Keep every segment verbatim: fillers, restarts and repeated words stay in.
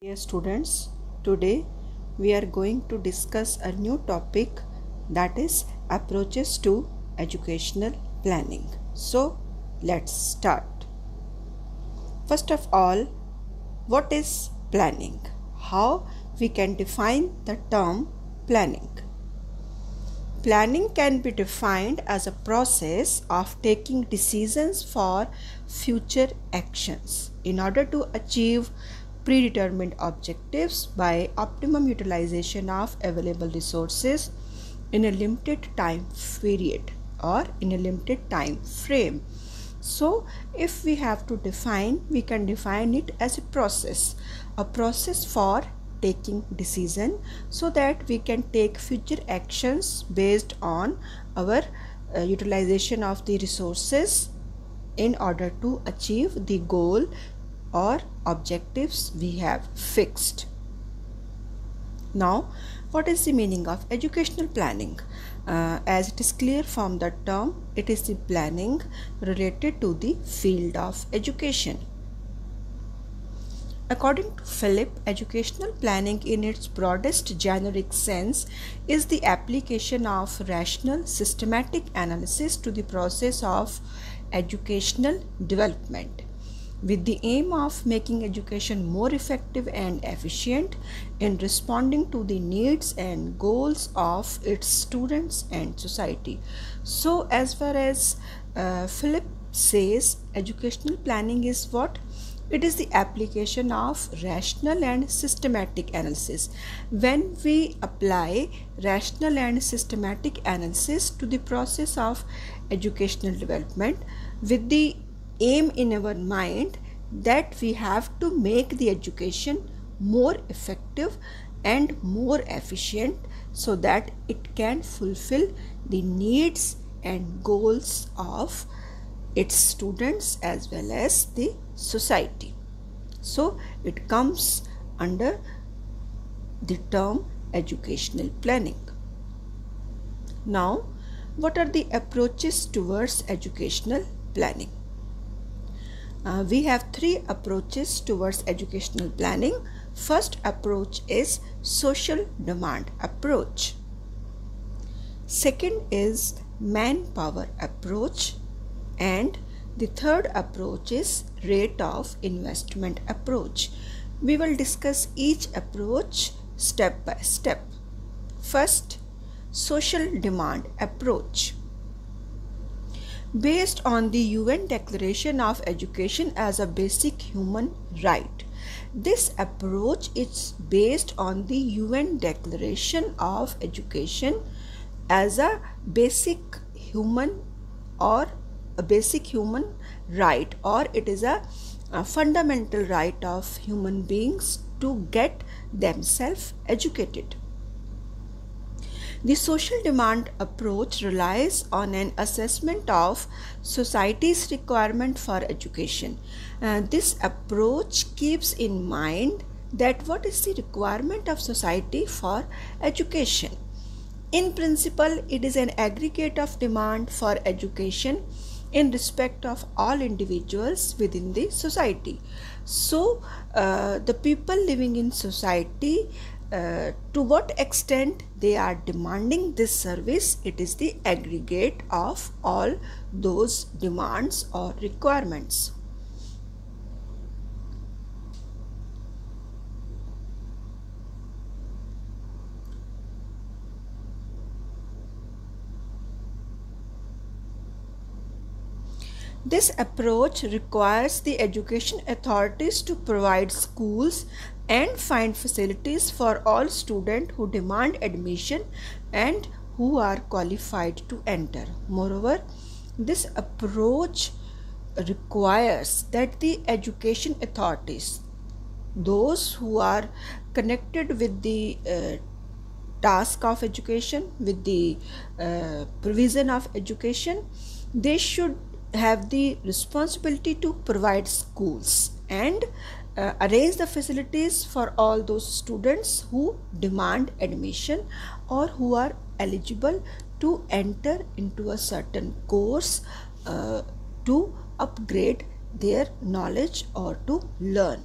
Dear students, today we are going to discuss a new topic, that is approaches to educational planning. So let's start. First of all, what is planning? How we can define the term planning? Planning can be defined as a process of taking decisions for future actions in order to achieve predetermined objectives by optimum utilization of available resources in a limited time period or in a limited time frame. So if we have to define, we can define it as a process, a process for taking decision so that we can take future actions based on our uh, utilization of the resources in order to achieve the goal or objectives we have fixed. Now, what is the meaning of educational planning? Uh, as it is clear from the term, it is the planning related to the field of education. According to Philip, educational planning in its broadest generic sense is the application of rational, systematic analysis to the process of educational development, with the aim of making education more effective and efficient in responding to the needs and goals of its students and society. So as far as uh, Philip says, educational planning is what? It is the application of rational and systematic analysis. When we apply rational and systematic analysis to the process of educational development with the aim in our mind that we have to make the education more effective and more efficient so that it can fulfill the needs and goals of its students as well as the society. So it comes under the term educational planning. Now, what are the approaches towards educational planning? Uh, we have three approaches towards educational planning. First approach is social demand approach. Second is manpower approach. And the third approach is rate of investment approach. We will discuss each approach step by step. First, social demand approach. Based on the U N Declaration of Education as a Basic Human Right. This approach is based on the U N Declaration of Education as a basic human or a basic human right, or it is a, a fundamental right of human beings to get themselves educated. The social demand approach relies on an assessment of society's requirement for education. Uh, this approach keeps in mind that what is the requirement of society for education. In principle, it is an aggregate of demand for education in respect of all individuals within the society. So, uh, the people living in society, Uh, to what extent they are demanding this service, it is the aggregate of all those demands or requirements. This approach requires the education authorities to provide schools and find facilities for all students who demand admission and who are qualified to enter. Moreover, this approach requires that the education authorities, those who are connected with the uh, task of education, with the uh, provision of education, they should have the responsibility to provide schools and Uh, arrange the facilities for all those students who demand admission or who are eligible to enter into a certain course uh, to upgrade their knowledge or to learn.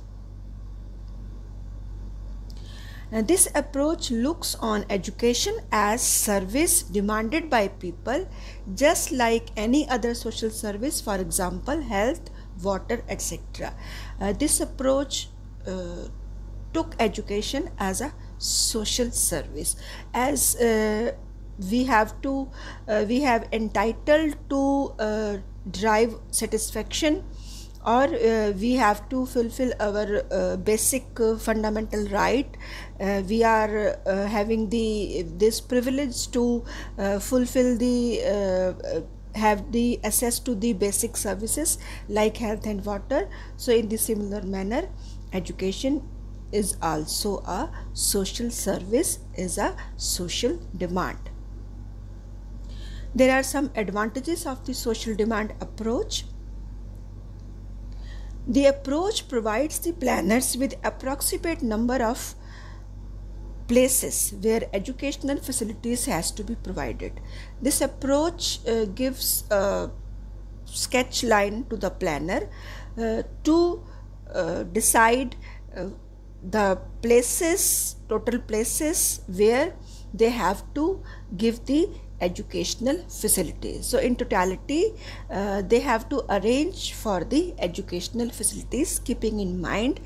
Now, this approach looks on education as service demanded by people, just like any other social service, for example, health, water, et cetera. Uh, this approach uh, took education as a social service, as uh, we have to, uh, we have entitled to uh, drive satisfaction, or uh, we have to fulfill our uh, basic uh, fundamental right. Uh, we are uh, having the this privilege to uh, fulfill the, uh, have the access to the basic services like health and water. So in the similar manner, education is also a social service, is a social demand. There are some advantages of the social demand approach. The approach provides the planners with approximate number of places where educational facilities has to be provided. This approach uh, gives a sketch line to the planner uh, to uh, decide uh, the places, total places where they have to give the educational facilities. So in totality, uh, they have to arrange for the educational facilities, keeping in mind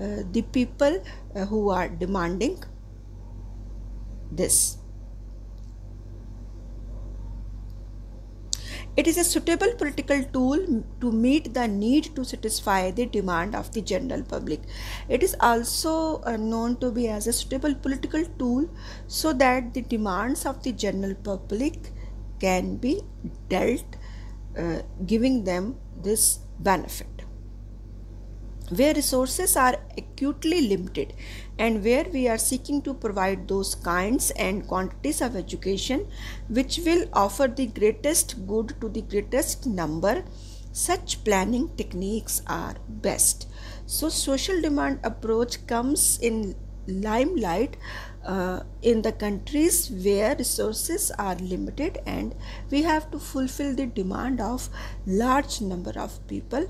uh, the people uh, who are demanding this. It is a suitable political tool to meet the need to satisfy the demand of the general public. It is also uh, known to be as a suitable political tool so that the demands of the general public can be dealt, uh, giving them this benefit. Where resources are acutely limited and where we are seeking to provide those kinds and quantities of education which will offer the greatest good to the greatest number, such planning techniques are best. So social demand approach comes in limelight uh, in the countries where resources are limited and we have to fulfill the demand of large number of people.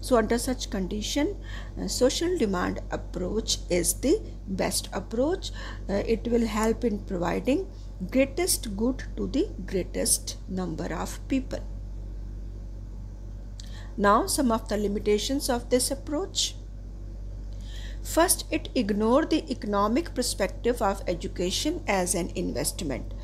So under such condition, uh, social demand approach is the best approach. Uh, it will help in providing greatest good to the greatest number of people. Now, some of the limitations of this approach. First, it ignored the economic perspective of education as an investment.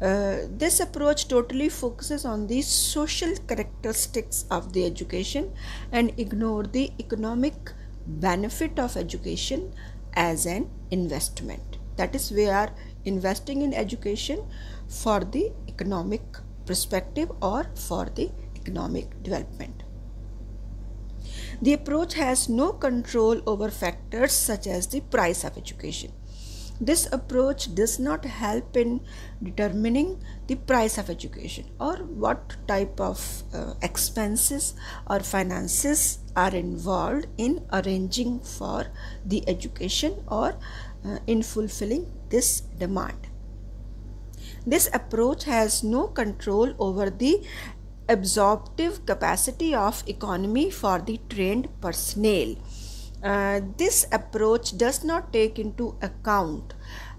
Uh, this approach totally focuses on the social characteristics of the education and ignore the economic benefit of education as an investment. That is, we are investing in education for the economic perspective or for the economic development. The approach has no control over factors such as the price of education. This approach does not help in determining the price of education or what type of uh, expenses or finances are involved in arranging for the education or uh, in fulfilling this demand. This approach has no control over the absorptive capacity of economy for the trained personnel. Uh, this approach does not take into account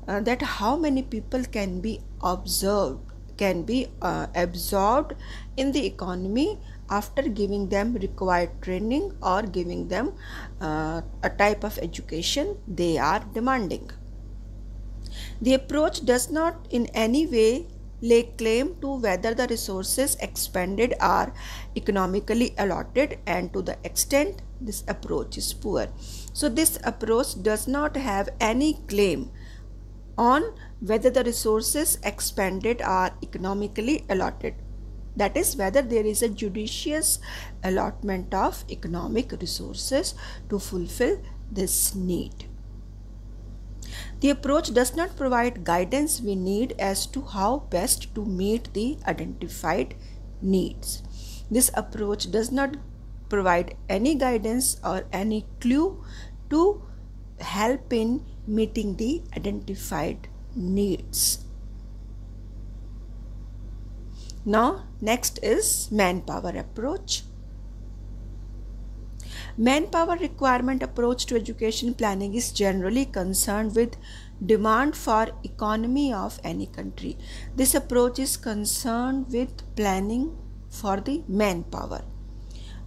uh, that how many people can be observed, can be uh, absorbed in the economy after giving them required training or giving them uh, a type of education they are demanding. The approach does not in any way lay claim to whether the resources expended are economically allotted, and to the extent this approach is poor. So this approach does not have any claim on whether the resources expended are economically allotted. That is, whether there is a judicious allotment of economic resources to fulfill this need. The approach does not provide guidance we need as to how best to meet the identified needs. This approach does not provide any guidance or any clue to help in meeting the identified needs. Now, next is manpower approach. Manpower requirement approach to education planning is generally concerned with demand for economy of any country. This approach is concerned with planning for the manpower.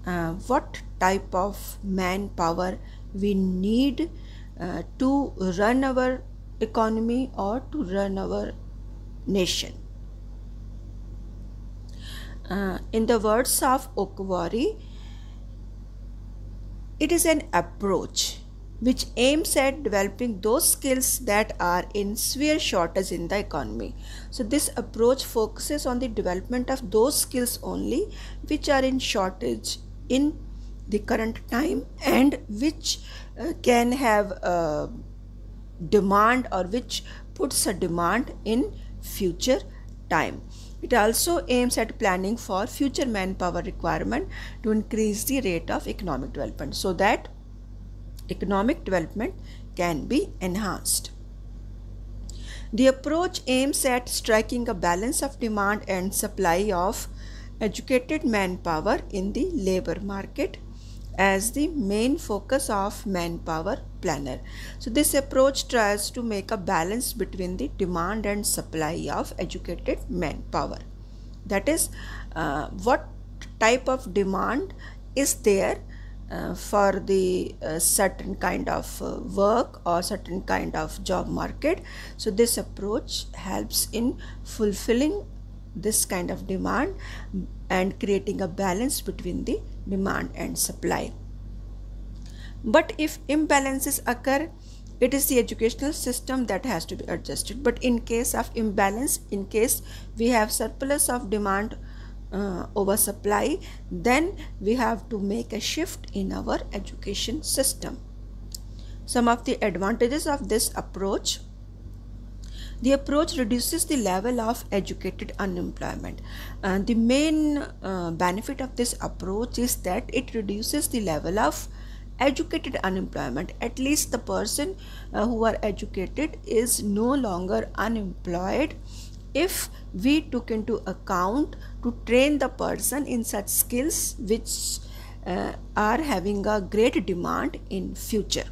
Uh, what type of manpower we need uh, to run our economy or to run our nation. Uh, in the words of Okwari, it is an approach which aims at developing those skills that are in severe shortage in the economy. So this approach focuses on the development of those skills only which are in shortage in the current time and which uh, can have a demand or which puts a demand in future time. It also aims at planning for future manpower requirement to increase the rate of economic development so that economic development can be enhanced. The approach aims at striking a balance of demand and supply of educated manpower in the labor market as the main focus of manpower planner. So this approach tries to make a balance between the demand and supply of educated manpower. That is, uh, what type of demand is there uh, for the uh, certain kind of uh, work or certain kind of job market. So this approach helps in fulfilling this kind of demand and creating a balance between the demand and supply. But if imbalances occur, it is the educational system that has to be adjusted. But in case of imbalance, in case we have surplus of demand uh, over supply, then we have to make a shift in our education system. Some of the advantages of this approach: the approach reduces the level of educated unemployment. Uh, the main uh, benefit of this approach is that it reduces the level of educated unemployment. At least the person uh, who are educated is no longer unemployed if we took into account to train the person in such skills which uh, are having a great demand in future.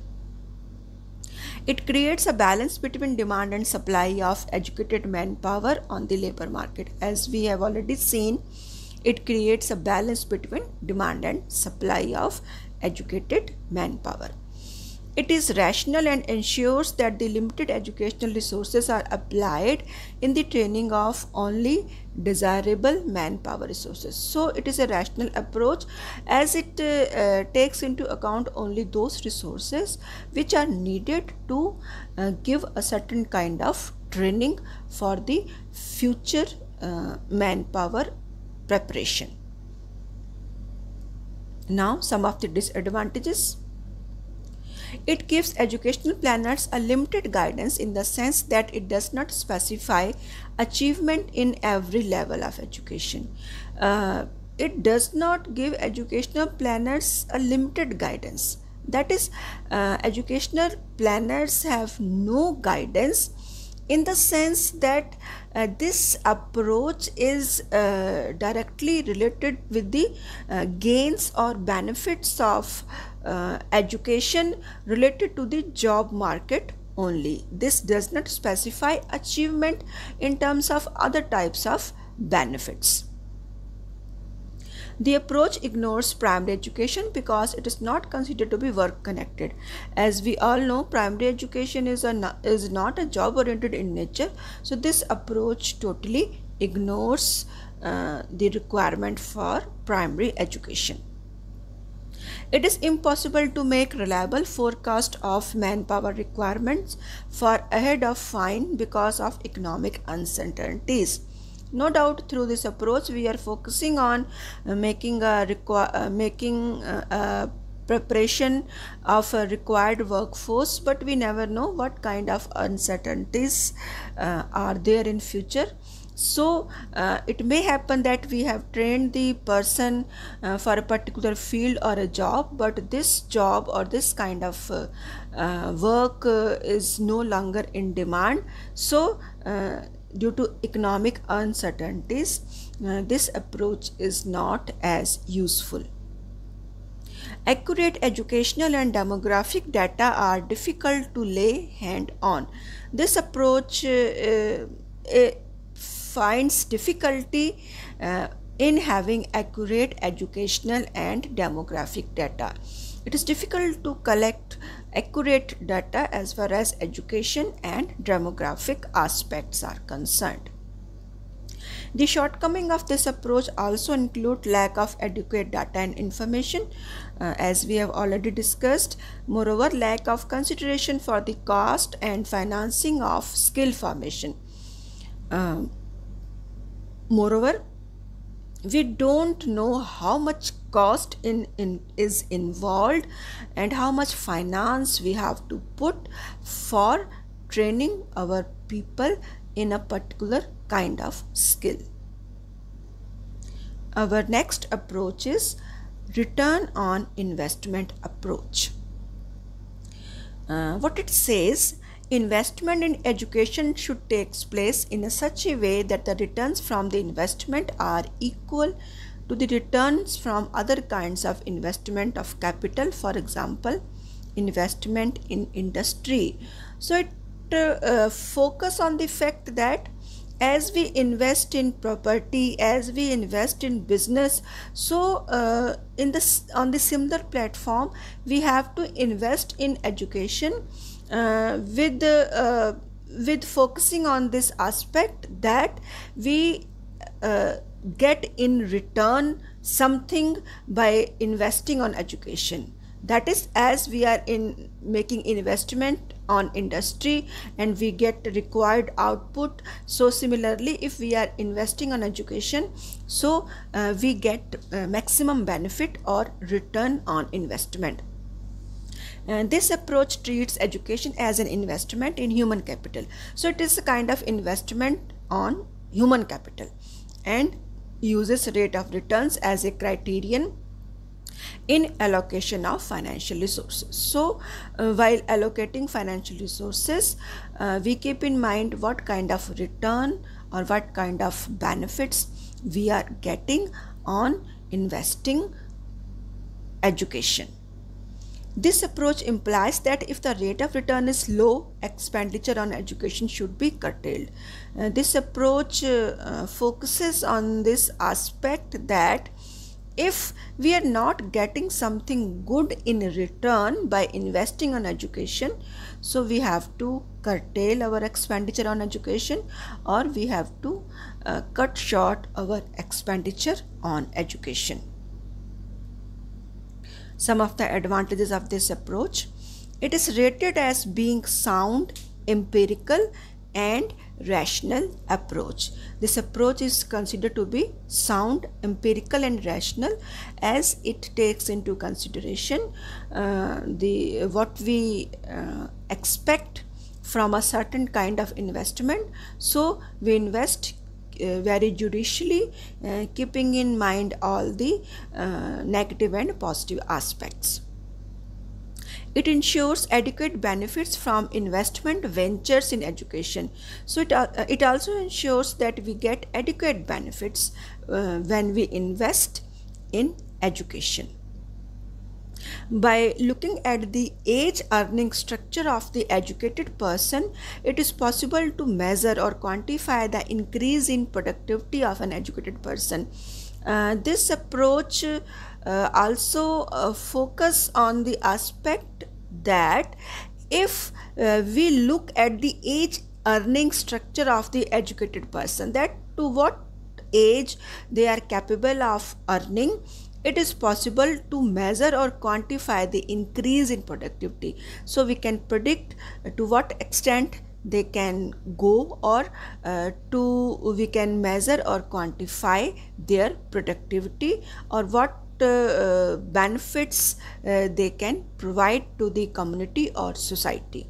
It creates a balance between demand and supply of educated manpower on the labor market. As we have already seen, it creates a balance between demand and supply of educated manpower. It is rational and ensures that the limited educational resources are applied in the training of only desirable manpower resources. So it is a rational approach as it uh, uh, takes into account only those resources which are needed to uh, give a certain kind of training for the future uh, manpower preparation. Now, some of the disadvantages. It gives educational planners a limited guidance in the sense that it does not specify achievement in every level of education. Uh, it does not give educational planners a limited guidance. That is, uh, educational planners have no guidance in the sense that uh, this approach is uh, directly related with the uh, gains or benefits of Uh, education related to the job market only. This does not specify achievement in terms of other types of benefits. The approach ignores primary education because it is not considered to be work connected. As we all know, primary education is a is not a job oriented in nature. So this approach totally ignores uh, the requirement for primary education. It is impossible to make reliable forecast of manpower requirements for ahead of time because of economic uncertainties. No doubt, through this approach, we are focusing on making a require making a preparation of a required workforce, but we never know what kind of uncertainties uh, are there in future. So uh, it may happen that we have trained the person uh, for a particular field or a job, but this job or this kind of uh, uh, work uh, is no longer in demand. So uh, due to economic uncertainties, uh, this approach is not as useful. Accurate educational and demographic data are difficult to lay hand on. This approach uh, uh, finds difficulty uh, in having accurate educational and demographic data. It is difficult to collect accurate data as far as education and demographic aspects are concerned. The shortcoming of this approach also include lack of adequate data and information, uh, as we have already discussed. Moreover, lack of consideration for the cost and financing of skill formation. Um, moreover, we don't know how much cost in, in is involved and how much finance we have to put for training our people in a particular kind of skill. Our next approach is return on investment approach. Uh, what it says, investment in education should take place in a such a way that the returns from the investment are equal to the returns from other kinds of investment of capital, for example, investment in industry. So it uh, uh, focus on the fact that as we invest in property, as we invest in business, so uh, in this on the similar platform, we have to invest in education uh, with uh, with focusing on this aspect that we uh, get in return something by investing on education. That is, as we are in making investment on industry and we get required output, so similarly if we are investing on education, so uh, we get uh, maximum benefit or return on investment. And this approach treats education as an investment in human capital. So it is a kind of investment on human capital and uses rate of returns as a criterion in allocation of financial resources. So uh, while allocating financial resources, uh, we keep in mind what kind of return or what kind of benefits we are getting on investing education. This approach implies that if the rate of return is low, expenditure on education should be curtailed. Uh, this approach uh, uh, focuses on this aspect that if we are not getting something good in return by investing on education, so we have to curtail our expenditure on education, or we have to uh, cut short our expenditure on education. Some of the advantages of this approach: it is rated as being sound, empirical and rational approach. This approach is considered to be sound, empirical and rational, as it takes into consideration uh, the what we uh, expect from a certain kind of investment. So we invest uh, very judiciously, uh, keeping in mind all the uh, negative and positive aspects. It ensures adequate benefits from investment ventures in education. So it, uh, it also ensures that we get adequate benefits uh, when we invest in education. By looking at the age earning structure of the educated person, it is possible to measure or quantify the increase in productivity of an educated person. Uh, this approach uh, Uh, also uh, focus on the aspect that if uh, we look at the age earning structure of the educated person, that to what age they are capable of earning, it is possible to measure or quantify the increase in productivity. So we can predict to what extent they can go, or uh, to we can measure or quantify their productivity, or what Uh, benefits uh, they can provide to the community or society.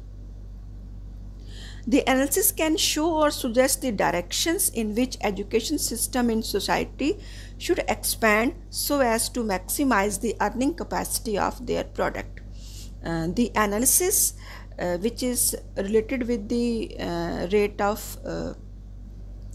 The analysis can show or suggest the directions in which education system in society should expand so as to maximize the earning capacity of their product. Uh, the analysis uh, which is related with the uh, rate of uh,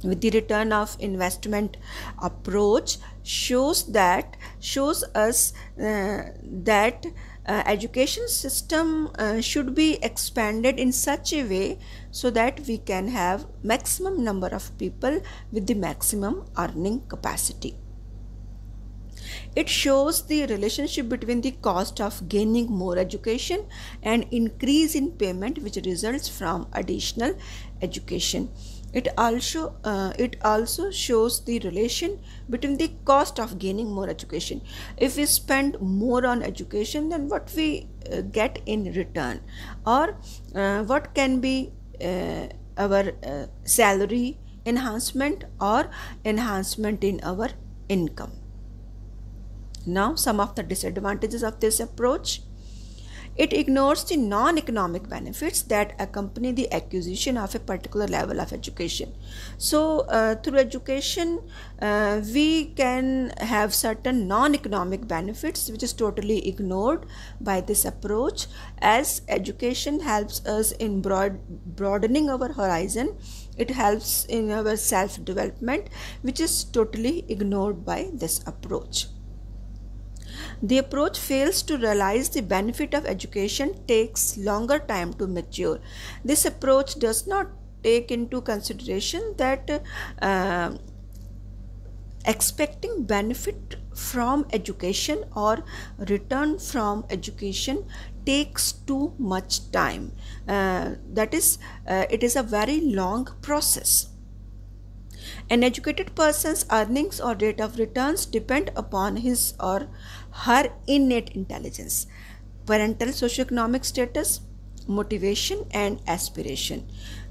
with the return of investment approach shows that shows us uh, that uh, education system uh, should be expanded in such a way so that we can have maximum number of people with the maximum earning capacity. It shows the relationship between the cost of gaining more education and increase in payment which results from additional education. It also uh, it also shows the relation between the cost of gaining more education. If we spend more on education, then what we uh, get in return, or uh, what can be uh, our uh, salary enhancement or enhancement in our income. Now, some of the disadvantages of this approach. It ignores the non-economic benefits that accompany the acquisition of a particular level of education. So, uh, through education, uh, we can have certain non-economic benefits which is totally ignored by this approach, as education helps us in broad, broadening our horizon. It helps in our self-development, which is totally ignored by this approach. The approach fails to realize the benefit of education, takes longer time to mature. This approach does not take into consideration that uh, expecting benefit from education or return from education takes too much time. Uh, that is, uh, it is a very long process. An educated person's earnings or rate of returns depend upon his or her innate intelligence, parental socioeconomic status, motivation and aspiration.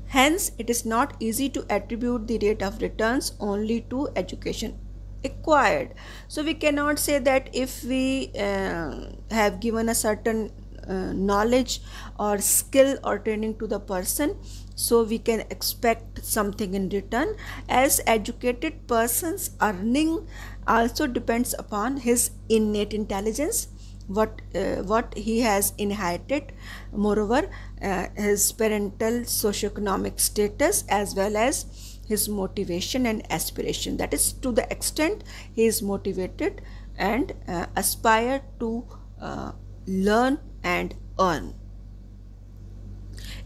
Hence, it is not easy to attribute the rate of returns only to education acquired. So, we cannot say that if we uh, have given a certain uh, knowledge or skill or training to the person, so we can expect something in return, as educated person's earning also depends upon his innate intelligence, what uh, what he has inherited, moreover uh, his parental socioeconomic status, as well as his motivation and aspiration. That is, to the extent he is motivated and uh, aspire to uh, learn and earn.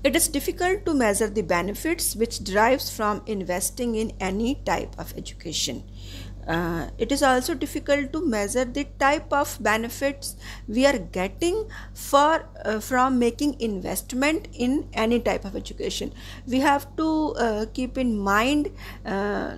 It is difficult to measure the benefits which derives from investing in any type of education. Uh, it is also difficult to measure the type of benefits we are getting for uh, from making investment in any type of education. We have to uh, keep in mind uh,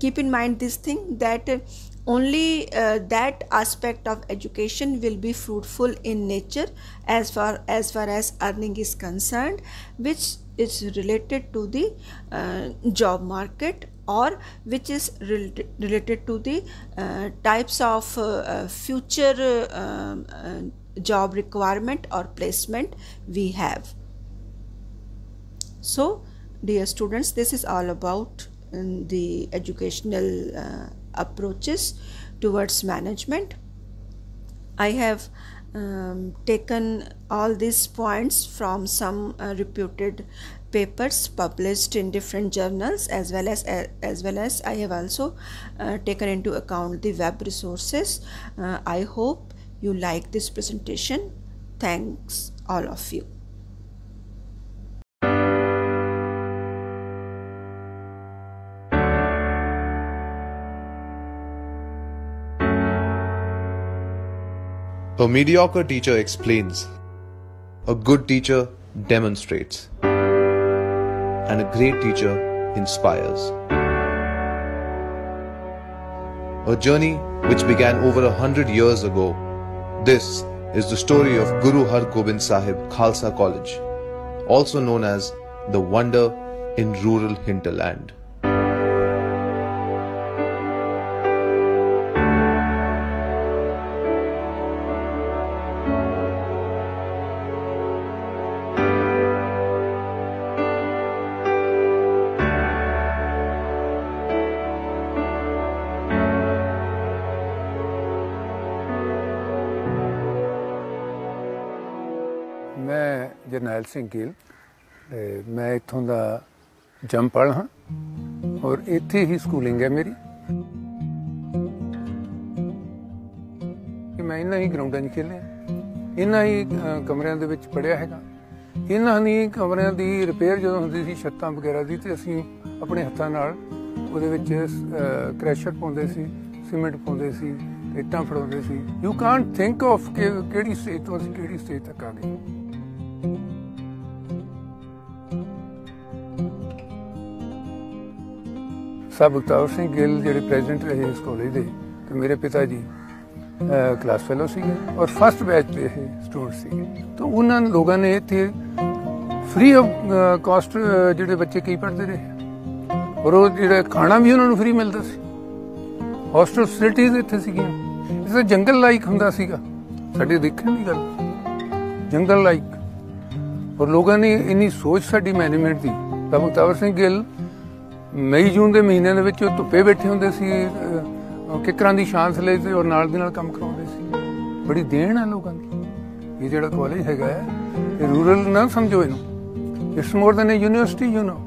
keep in mind this thing, that uh, only uh, that aspect of education will be fruitful in nature as far as far as earning is concerned, which is related to the uh, job market, or which is re related to the uh, types of uh, future uh, uh, job requirement or placement we have. So, dear students, this is all about um, the educational uh, approaches towards management. I have um, taken all these points from some uh, reputed papers published in different journals, as well as uh, as well as I have also uh, taken into account the web resources. Uh, I hope you like this presentation. Thanks all of you. A mediocre teacher explains, a good teacher demonstrates, and a great teacher inspires. A journey which began over a hundred years ago, this is the story of Guru Har Gobind Sahib Khalsa College, also known as the Wonder in Rural Hinterland. Jarnail Singh Gill मैं इतों का jumper हाँ और इत्थे ही schooling है मेरी। मैं इन्हां ही ग्राउंडां 'ਚ खेलिया, इन्हां ही कमरिਆਂ ਦੇ ਵਿੱਚ पढ़िया हैगा। इन्हां ने कमरिਆਂ ਦੀ रिपेयर ਜਦੋਂ ਹੁੰਦੀ ਸੀ ਛੱਤਾਂ ਵਗੈਰਾ ਦੀ ਤੇ ਅਸੀਂ ਆਪਣੇ ਹੱਥਾਂ ਨਾਲ ਉਹਦੇ ਵਿੱਚ ਕ੍ਰੈਸ਼ਰ ਪਾਉਂਦੇ ਸੀ, ਸੀਮੈਂਟ ਪਾਉਂਦੇ ਸੀ, ਇੱਟਾਂ ਫੜਾਉਂਦੇ ਸੀ। ਯੂ ਕਾਂਟ ਥਿੰਕ ਆਫ ਕਿ ਕਿਹੜੀ ਸਟੇਜ ਤੋਂ ਅਸੀਂ ਕਿਹੜੀ ਸਟੇਜ ਤੱਕ ਆ ਗਏ। साहब अवतार सिंह गिल जो प्रेजिडेंट रहे इस कॉलेज के, तो मेरे पिता जी क्लास फैलो सी और फस्ट बैच के स्टूडेंट सी। तो उन्होंने लोगों ने इतने फ्री ऑफ कॉस्ट जो बच्चे कई पढ़ते रहे और जो खाना भी उन्होंने फ्री मिलता सी। हॉस्टल फैसिलिटीज इतने सी, जंगल लाइक होंगे साढ़े देखने की गल, जंगल लाइक। और लोगों ने इन्नी सोच साड़ी मैनेजमेंट की। साहब अवतार सिंह गिल मई जून के महीने के ਵਿੱਚ ਧੁੱਪੇ ਬੈਠੇ ਹੁੰਦੇ ਸੀ, ਕਿਕਰਾਂ ਦੀ ਛਾਂਸ ਲੈ ਤੇ ਔਰ ਨਾਲ ਦੀ ਨਾਲ ਕੰਮ ਕਰਾਉਂਦੇ ਸੀ। ਬੜੀ ਦੇਣ ਆ ਲੋਕਾਂ ਦੀ। ਇਹ ਜਿਹੜਾ ਕਾਲਜ ਹੈਗਾ ਇਹ ਰੂਰਲ ਨਾ ਸਮਝੋ ਇਹਨੂੰ, it's more than a university. You no